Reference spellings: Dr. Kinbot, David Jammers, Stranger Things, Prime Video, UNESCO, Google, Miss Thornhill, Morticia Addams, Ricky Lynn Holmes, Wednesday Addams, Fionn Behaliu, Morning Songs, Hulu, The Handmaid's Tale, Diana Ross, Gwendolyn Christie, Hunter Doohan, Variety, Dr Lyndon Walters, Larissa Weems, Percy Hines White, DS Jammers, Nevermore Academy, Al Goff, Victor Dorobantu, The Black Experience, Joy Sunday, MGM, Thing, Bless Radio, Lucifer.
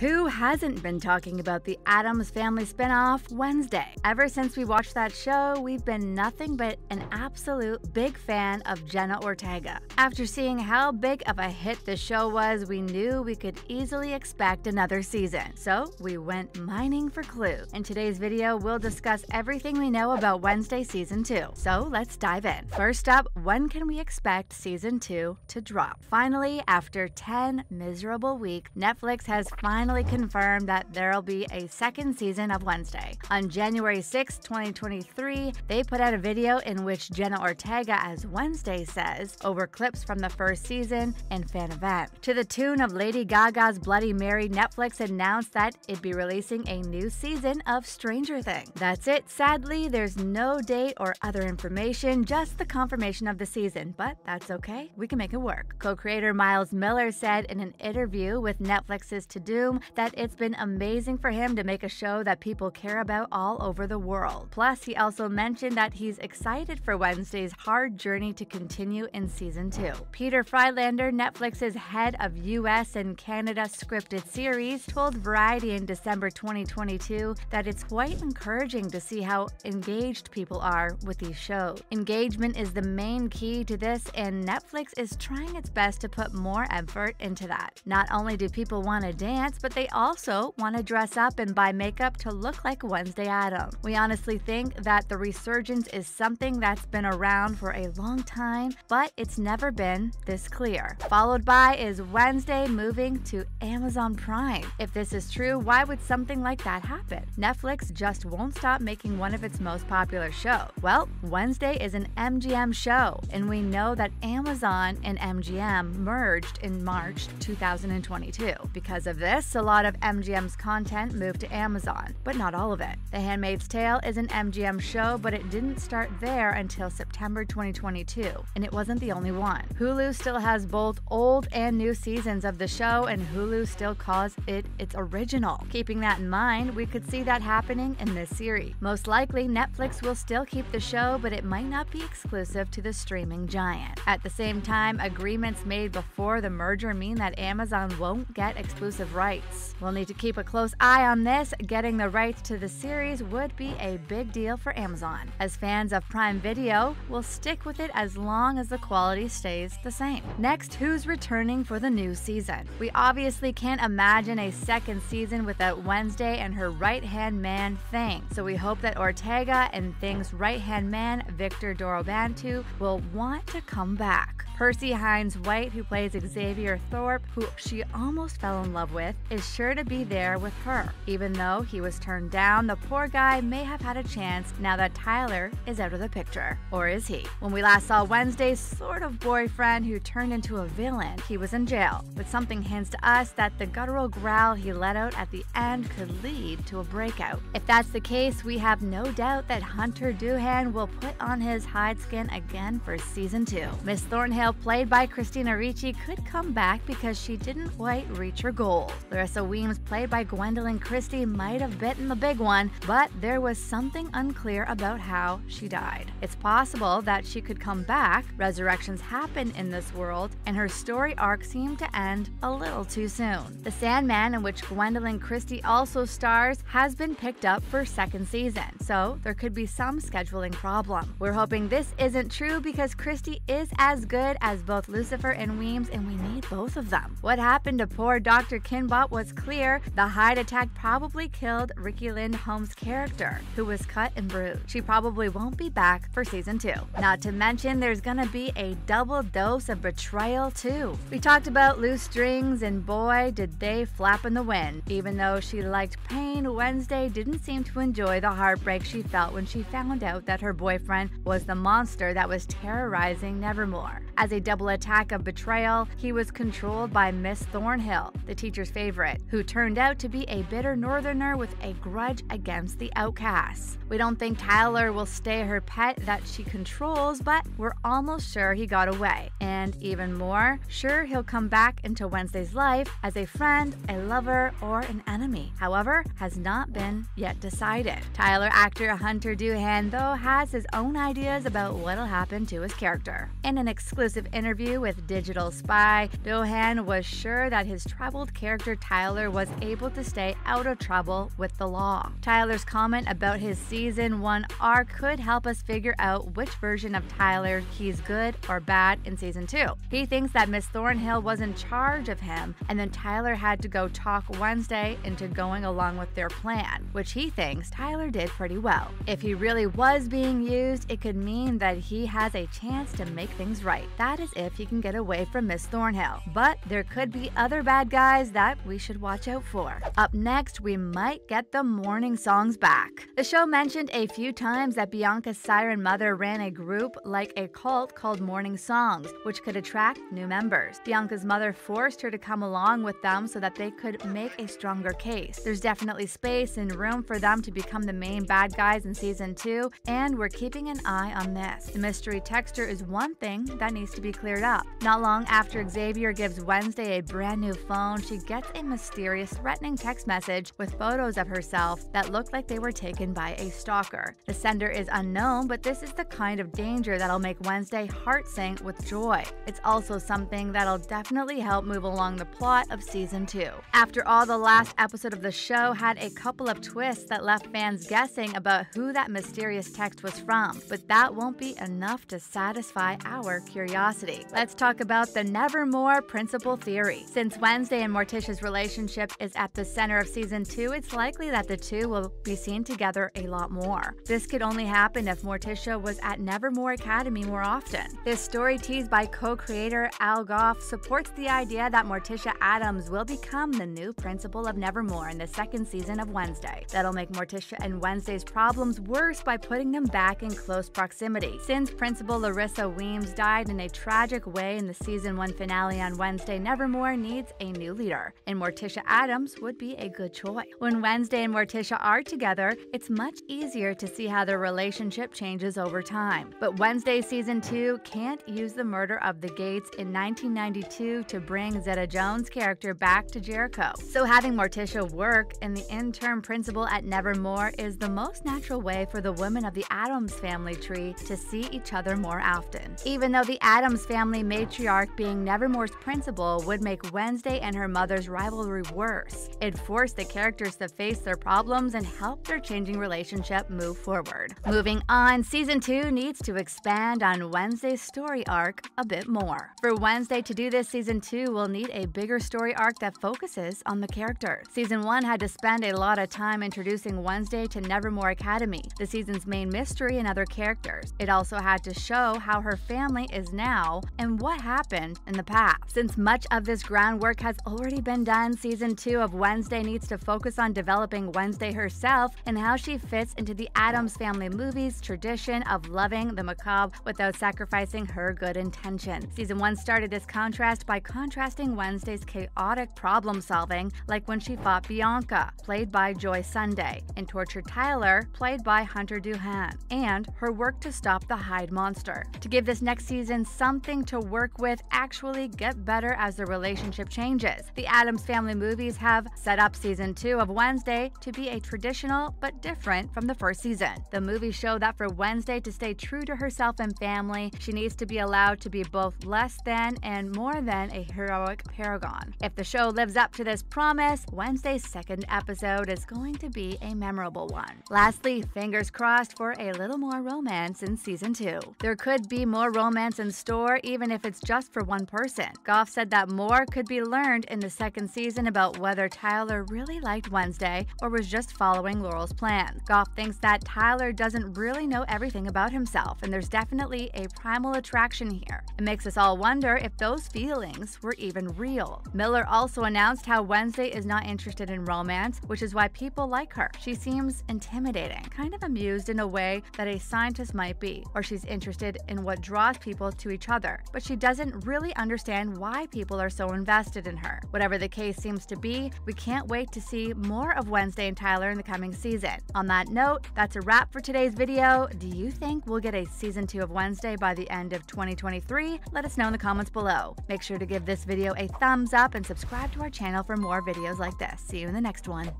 Who hasn't been talking about the Addams Family spinoff, Wednesday? Ever since we watched that show, we've been nothing but an absolute big fan of Jenna Ortega. After seeing how big of a hit the show was, we knew we could easily expect another season. So we went mining for clues. In today's video, we'll discuss everything we know about Wednesday Season 2. So let's dive in. First up, when can we expect Season 2 to drop? Finally, after 10 miserable weeks, Netflix has finally confirmed that there'll be a second season of Wednesday. On January 6, 2023, they put out a video in which Jenna Ortega as Wednesday says over clips from the first season and fan event. To the tune of Lady Gaga's Bloody Mary, Netflix announced that it'd be releasing a new season of Stranger Things. That's it. Sadly, there's no date or other information, just the confirmation of the season, but that's okay. We can make it work. Co-creator Miles Millar said in an interview with Netflix's Tudum that it's been amazing for him to make a show that people care about all over the world. Plus, he also mentioned that he's excited for Wednesday's hard journey to continue in Season 2. Peter Freilander, Netflix's head of US and Canada scripted series, told Variety in December 2022 that it's quite encouraging to see how engaged people are with these shows. Engagement is the main key to this, and Netflix is trying its best to put more effort into that. Not only do people want to dance, but they also want to dress up and buy makeup to look like Wednesday Addams. We honestly think that the resurgence is something that's been around for a long time, but it's never been this clear. Followed by is Wednesday moving to Amazon Prime. If this is true, why would something like that happen? Netflix just won't stop making one of its most popular shows. Well, Wednesday is an MGM show, and we know that Amazon and MGM merged in March 2022. Because of this, a lot of MGM's content moved to Amazon, but not all of it. The Handmaid's Tale is an MGM show, but it didn't start there until September 2022, and it wasn't the only one. Hulu still has both old and new seasons of the show, and Hulu still calls it its original. Keeping that in mind, we could see that happening in this series. Most likely, Netflix will still keep the show, but it might not be exclusive to the streaming giant. At the same time, agreements made before the merger mean that Amazon won't get exclusive rights. We'll need to keep a close eye on this. Getting the rights to the series would be a big deal for Amazon. As fans of Prime Video, we'll stick with it as long as the quality stays the same. Next, who's returning for the new season? We obviously can't imagine a second season without Wednesday and her right-hand man, Thing. So we hope that Ortega and Thing's right-hand man, Victor Dorobantu, will want to come back. Percy Hines White, who plays Xavier Thorpe, who she almost fell in love with, is sure to be there with her. Even though he was turned down, the poor guy may have had a chance now that Tyler is out of the picture. Or is he? When we last saw Wednesday's sort of boyfriend who turned into a villain, he was in jail. But something hints to us that the guttural growl he let out at the end could lead to a breakout. If that's the case, we have no doubt that Hunter Doohan will put on his hide skin again for Season 2. Miss Thornhill, played by Christina Ricci, could come back because she didn't quite reach her goal. Larissa Weems, played by Gwendolyn Christie, might have bitten the big one, but there was something unclear about how she died. It's possible that she could come back. Resurrections happen in this world, and her story arc seemed to end a little too soon. The Sandman, in which Gwendolyn Christie also stars, has been picked up for second season, so there could be some scheduling problem. We're hoping this isn't true because Christie is as good as both Lucifer and Weems, and we need both of them. What happened to poor Dr. Kinbot was clear. The Hyde attack probably killed Ricky Lynn Holmes' character, who was cut and bruised. She probably won't be back for Season 2. Not to mention, there's gonna be a double dose of betrayal too. We talked about loose strings, and boy, did they flap in the wind. Even though she liked pain, Wednesday didn't seem to enjoy the heartbreak she felt when she found out that her boyfriend was the monster that was terrorizing Nevermore. As a double attack of betrayal, he was controlled by Miss Thornhill, the teacher's favorite, who turned out to be a bitter northerner with a grudge against the outcasts. We don't think Tyler will stay her pet that she controls, but we're almost sure he got away. And even more sure he'll come back into Wednesday's life as a friend, a lover, or an enemy. However, has not been yet decided. Tyler actor Hunter Doohan, though, has his own ideas about what'll happen to his character. In an exclusive exclusive interview with Digital Spy, Doohan was sure that his troubled character Tyler was able to stay out of trouble with the law. Tyler's comment about his season 1 arc could help us figure out which version of Tyler he's good or bad in season 2. He thinks that Miss Thornhill was in charge of him, and then Tyler had to go talk Wednesday into going along with their plan, which he thinks Tyler did pretty well. If he really was being used, it could mean that he has a chance to make things right. That is if he can get away from Miss Thornhill. But there could be other bad guys that we should watch out for. Up next, we might get the Morning Songs back. The show mentioned a few times that Bianca's siren mother ran a group like a cult called Morning Songs, which could attract new members. Bianca's mother forced her to come along with them so that they could make a stronger case. There's definitely space and room for them to become the main bad guys in season 2, and we're keeping an eye on this. The mystery texture is one thing that needs to be cleared up. Not long after Xavier gives Wednesday a brand new phone, she gets a mysterious threatening text message with photos of herself that look like they were taken by a stalker. The sender is unknown, but this is the kind of danger that'll make Wednesday heart sink with joy. It's also something that'll definitely help move along the plot of season 2. After all, the last episode of the show had a couple of twists that left fans guessing about who that mysterious text was from, but that won't be enough to satisfy our curiosity. Let's talk about the Nevermore principle theory. Since Wednesday and Morticia's relationship is at the center of season 2, it's likely that the two will be seen together a lot more. This could only happen if Morticia was at Nevermore Academy more often. This story, teased by co-creator Al Goff, supports the idea that Morticia Addams will become the new principal of Nevermore in the second season of Wednesday. That'll make Morticia and Wednesday's problems worse by putting them back in close proximity. Since Principal Larissa Weems died in a tragic way in the season 1 finale on Wednesday, Nevermore needs a new leader, and Morticia Addams would be a good choice. When Wednesday and Morticia are together, it's much easier to see how their relationship changes over time. But Wednesday season 2 can't use the murder of the Gates in 1992 to bring Zeta Jones' character back to Jericho. So having Morticia work and the interim principal at Nevermore is the most natural way for the women of the Addams family tree to see each other more often. Even though the Addams family matriarch being Nevermore's principal would make Wednesday and her mother's rivalry worse, it forced the characters to face their problems and help their changing relationship move forward. Moving on, season 2 needs to expand on Wednesday's story arc a bit more. For Wednesday to do this, season 2 will need a bigger story arc that focuses on the character. Season 1 had to spend a lot of time introducing Wednesday to Nevermore Academy, the season's main mystery, and other characters. It also had to show how her family is now and what happened in the past. Since much of this groundwork has already been done, season 2 of Wednesday needs to focus on developing Wednesday herself and how she fits into the Addams Family movie's tradition of loving the macabre without sacrificing her good intentions. Season 1 started this contrast by contrasting Wednesday's chaotic problem solving, like when she fought Bianca, played by Joy Sunday, and tortured Tyler, played by Hunter Doohan, and her work to stop the Hyde monster. To give this next season something to work with, actually get better as the relationship changes. The Addams Family movies have set up season 2 of Wednesday to be a traditional but different from the first season. The movies show that for Wednesday to stay true to herself and family, she needs to be allowed to be both less than and more than a heroic paragon. If the show lives up to this promise, Wednesday's second episode is going to be a memorable one. Lastly, fingers crossed for a little more romance in season 2. There could be more romance in store, even if it's just for one person. Goff said that more could be learned in the second season about whether Tyler really liked Wednesday or was just following Laurel's plan. Goff thinks that Tyler doesn't really know everything about himself, and there's definitely a primal attraction here. It makes us all wonder if those feelings were even real. Miller also announced how Wednesday is not interested in romance, which is why people like her. She seems intimidating, kind of amused in a way that a scientist might be, or she's interested in what draws people to each other, but she doesn't really understand why people are so invested in her. Whatever the case seems to be, we can't wait to see more of Wednesday and Tyler in the coming season. On that note, that's a wrap for today's video. Do you think we'll get a season 2 of Wednesday by the end of 2023? Let us know in the comments below. Make sure to give this video a thumbs up and subscribe to our channel for more videos like this. See you in the next one.